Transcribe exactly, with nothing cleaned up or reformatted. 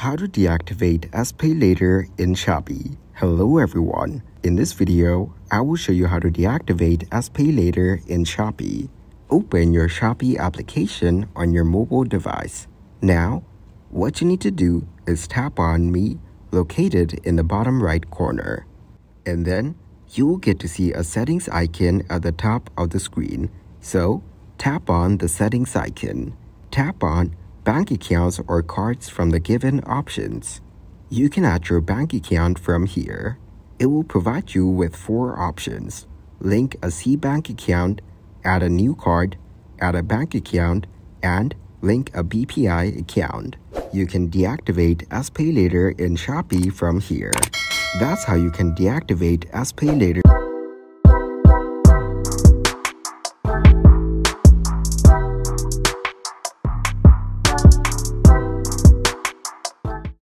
How to deactivate SPayLater in Shopee. Hello everyone. In this video, I will show you how to deactivate SPayLater in Shopee. Open your Shopee application on your mobile device. Now, what you need to do is tap on Me, located in the bottom right corner. And then, you will get to see a settings icon at the top of the screen. So, tap on the settings icon. Tap on Bank accounts or cards from the given options. You can add your bank account from here. It will provide you with four options. Link a C bank account, add a new card, add a bank account, and link a B P I account. You can deactivate SPayLater in Shopee from here. That's how you can deactivate SPayLater.